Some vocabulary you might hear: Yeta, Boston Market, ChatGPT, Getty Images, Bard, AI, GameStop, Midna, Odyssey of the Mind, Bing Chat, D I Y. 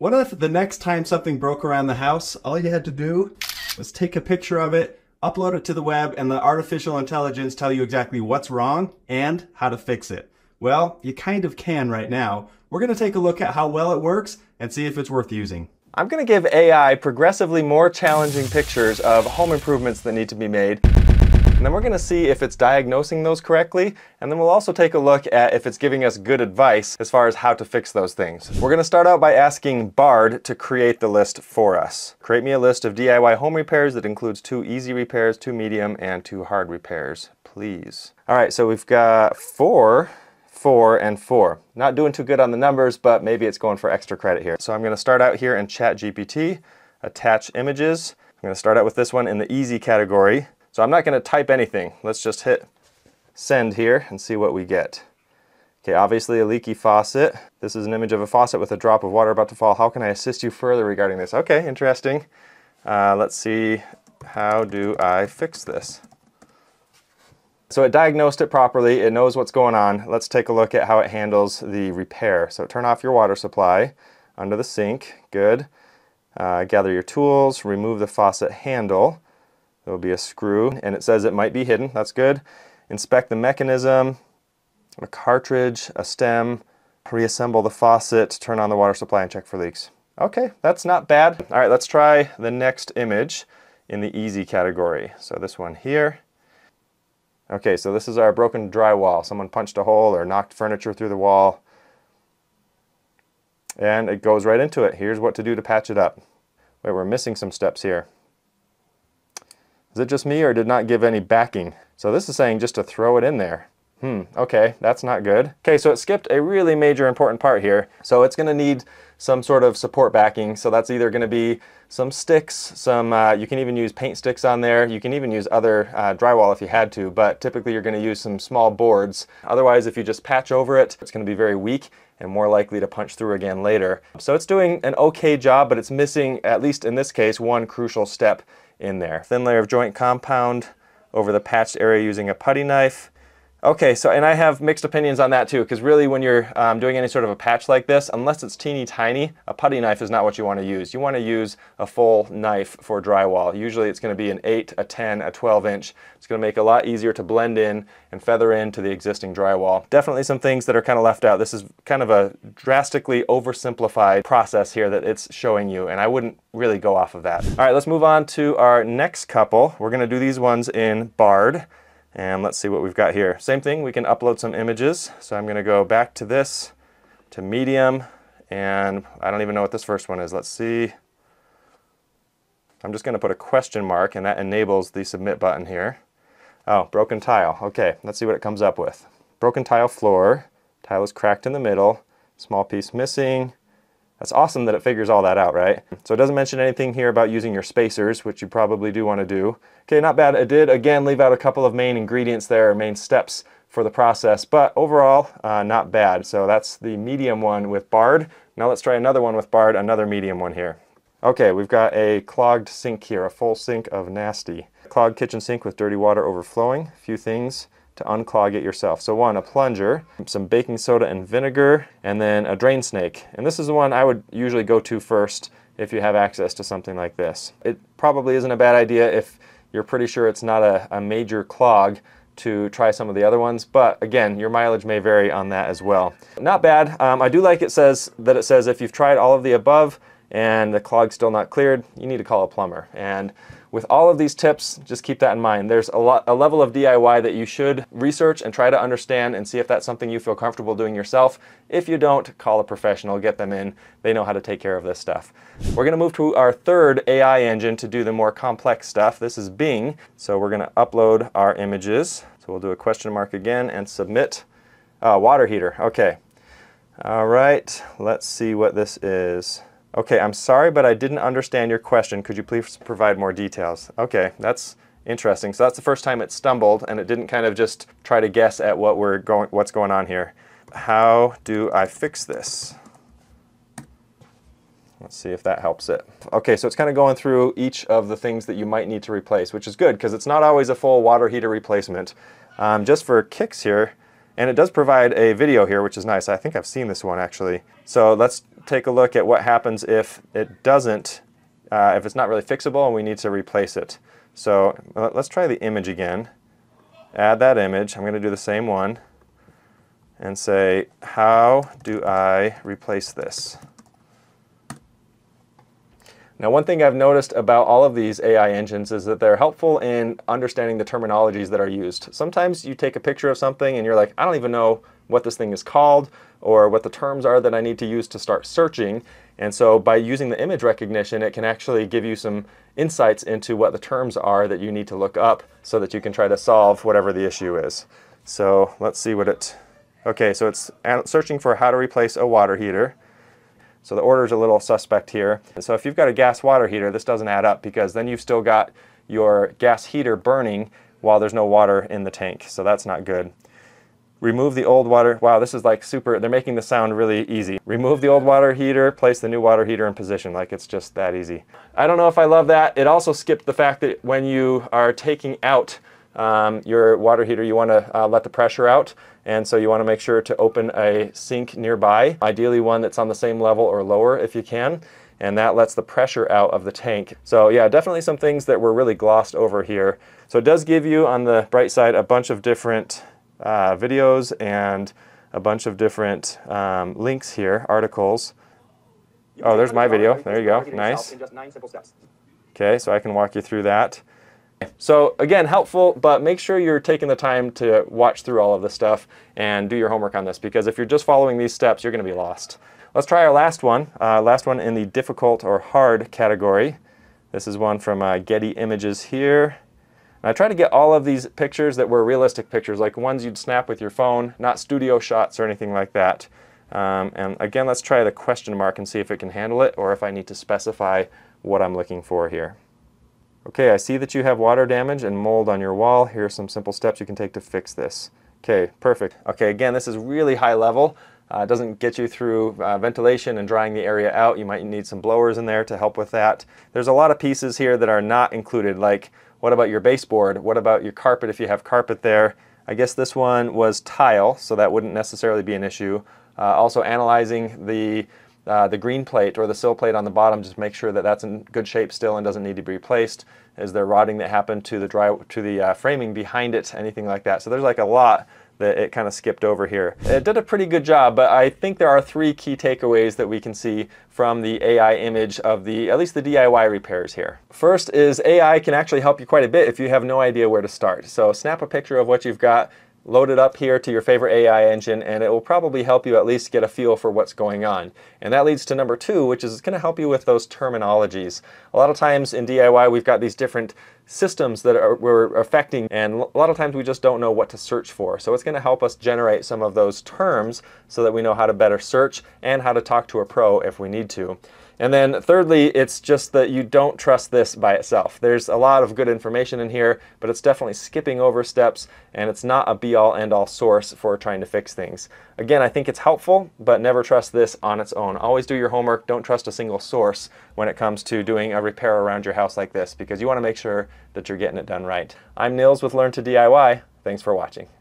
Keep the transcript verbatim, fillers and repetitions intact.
What if the next time something broke around the house, all you had to do was take a picture of it, upload it to the web, and the artificial intelligence tell you exactly what's wrong and how to fix it? Well, you kind of can right now. We're going to take a look at how well it works and see if it's worth using. I'm going to give A I progressively more challenging pictures of home improvements that need to be made. And then we're going to see if it's diagnosing those correctly, and then we'll also take a look at if it's giving us good advice as far as how to fix those things. We're going to start out by asking Bard to create the list for us. Create me a list of D I Y home repairs that includes two easy repairs, two medium, and two hard repairs, please. All right, so we've got four, four, and four. Not doing too good on the numbers, but maybe it's going for extra credit here. So I'm going to start out here in ChatGPT, attach images. I'm going to start out with this one in the easy category. So I'm not going to type anything. Let's just hit send here and see what we get. Okay, obviously a leaky faucet. This is an image of a faucet with a drop of water about to fall. How can I assist you further regarding this? Okay, interesting. Uh, let's see, how do I fix this? So it diagnosed it properly. It knows what's going on. Let's take a look at how it handles the repair. So turn off your water supply under the sink. Good. Uh, gather your tools, remove the faucet handle. There'll be a screw, and it says it might be hidden. That's good. Inspect the mechanism, a cartridge, a stem, reassemble the faucet, turn on the water supply, and check for leaks. Okay, that's not bad. All right, let's try the next image in the easy category. So this one here. Okay, so this is our broken drywall. Someone punched a hole or knocked furniture through the wall. And it goes right into it. Here's what to do to patch it up. Wait, we're missing some steps here. Is it just me, or did not give any backing? So this is saying just to throw it in there. Hmm, okay, that's not good. Okay, so it skipped a really major important part here. So it's gonna need some sort of support backing. So that's either gonna be some sticks, some, uh, you can even use paint sticks on there. You can even use other uh, drywall if you had to, but typically you're gonna use some small boards. Otherwise, if you just patch over it, it's gonna be very weak and more likely to punch through again later. So it's doing an okay job, but it's missing, at least in this case, one crucial step in there. Thin layer of joint compound over the patched area using a putty knife. Okay, so, and I have mixed opinions on that too, because really when you're um, doing any sort of a patch like this, unless it's teeny tiny, a putty knife is not what you want to use. You want to use a full knife for drywall. Usually it's going to be an eight, a ten, a twelve inch. It's going to make it a lot easier to blend in and feather into the existing drywall. Definitely some things that are kind of left out. This is kind of a drastically oversimplified process here that it's showing you, and I wouldn't really go off of that. All right, let's move on to our next couple. We're going to do these ones in Bard. And let's see what we've got here. Same thing, we can upload some images. So I'm gonna go back to this, to medium, and I don't even know what this first one is. Let's see. I'm just gonna put a question mark, and that enables the submit button here. Oh, broken tile. Okay, let's see what it comes up with. Broken tile floor, tile is cracked in the middle, small piece missing. That's awesome that it figures all that out, right? So it doesn't mention anything here about using your spacers, which you probably do want to do. Okay, not bad. It did, again, leave out a couple of main ingredients there, or main steps for the process, but overall, uh, not bad. So that's the medium one with Bard. Now let's try another one with Bard, another medium one here. Okay, we've got a clogged sink here, a full sink of nasty. A clogged kitchen sink with dirty water overflowing. A few things to unclog it yourself. So one, a plunger, some baking soda and vinegar, and then a drain snake. And this is the one I would usually go to first if you have access to something like this. It probably isn't a bad idea if you're pretty sure it's not a, a major clog to try some of the other ones, but again, your mileage may vary on that as well. Not bad. Um, I do like it says that it says if you've tried all of the above and the clog's still not cleared, you need to call a plumber. And with all of these tips, just keep that in mind. There's a, lot, a level of D I Y that you should research and try to understand and see if that's something you feel comfortable doing yourself. If you don't, call a professional, get them in. They know how to take care of this stuff. We're gonna move to our third A I engine to do the more complex stuff. This is Bing. So we're gonna upload our images. So we'll do a question mark again and submit. Uh, water heater, okay. All right, let's see what this is. Okay, I'm sorry, but I didn't understand your question. Could you please provide more details? Okay, that's interesting. So that's the first time it stumbled, and it didn't kind of just try to guess at what we're going, what's going on here. How do I fix this? Let's see if that helps it. Okay, so it's kind of going through each of the things that you might need to replace, which is good because it's not always a full water heater replacement. Um, just for kicks here, And it does provide a video here, which is nice. I think I've seen this one actually. So let's take a look at what happens if it doesn't, uh, if it's not really fixable and we need to replace it. So uh, let's try the image again. Add that image. I'm going to do the same one and say, how do I replace this? Now, one thing I've noticed about all of these A I engines is that they're helpful in understanding the terminologies that are used. Sometimes you take a picture of something and you're like, I don't even know what this thing is called or what the terms are that I need to use to start searching. And so by using the image recognition, it can actually give you some insights into what the terms are that you need to look up so that you can try to solve whatever the issue is. So let's see what it, okay, so it's searching for how to replace a water heater. So the order is a little suspect here. And so if you've got a gas water heater, this doesn't add up because then you've still got your gas heater burning while there's no water in the tank. So that's not good. Remove the old water. Wow, this is like super, they're making this sound really easy. Remove the old water heater, place the new water heater in position. Like it's just that easy. I don't know if I love that. It also skipped the fact that when you are taking out um, your water heater, you want to uh, let the pressure out. And so you want to make sure to open a sink nearby, ideally one that's on the same level or lower if you can. And that lets the pressure out of the tank. So yeah, definitely some things that were really glossed over here. So it does give you, on the bright side, a bunch of different uh, videos and a bunch of different um, links here, articles. Oh, there's my video. There you go. Nice. Okay, so I can walk you through that. So again, helpful, but make sure you're taking the time to watch through all of this stuff and do your homework on this, because if you're just following these steps, you're going to be lost. Let's try our last one, uh, last one in the difficult or hard category. This is one from uh, Getty Images here. And I try to get all of these pictures that were realistic pictures, like ones you'd snap with your phone, not studio shots or anything like that. Um, and again, let's try the question mark and see if it can handle it or if I need to specify what I'm looking for here. Okay, I see that you have water damage and mold on your wall. Here are some simple steps you can take to fix this. Okay, perfect. Okay, again, this is really high level. Uh, it doesn't get you through uh, ventilation and drying the area out. You might need some blowers in there to help with that. There's a lot of pieces here that are not included, like what about your baseboard? What about your carpet if you have carpet there? I guess this one was tile, so that wouldn't necessarily be an issue. Uh, also analyzing the Uh, the green plate or the sill plate on the bottom, just make sure that that's in good shape still and doesn't need to be replaced. Is there rotting that happened to the dry to the uh, framing behind it, anything like that? So there's like a lot that it kind of skipped over here. It did a pretty good job, but I think there are three key takeaways that we can see from the A I image of the, at least the D I Y repairs here. First is A I can actually help you quite a bit if you have no idea where to start. So snap a picture of what you've got, load it up here to your favorite A I engine, and it will probably help you at least get a feel for what's going on. And that leads to number two, which is it's going to help you with those terminologies. A lot of times in D I Y, we've got these different systems that are, we're affecting, and a lot of times we just don't know what to search for. So it's going to help us generate some of those terms so that we know how to better search and how to talk to a pro if we need to. And then thirdly, it's just that you don't trust this by itself. There's a lot of good information in here, but it's definitely skipping over steps, and it's not a be-all, end-all source for trying to fix things. Again, I think it's helpful, but never trust this on its own. Always do your homework. Don't trust a single source when it comes to doing a repair around your house like this, because you want to make sure that you're getting it done right. I'm Nils with Learn to D I Y. Thanks for watching.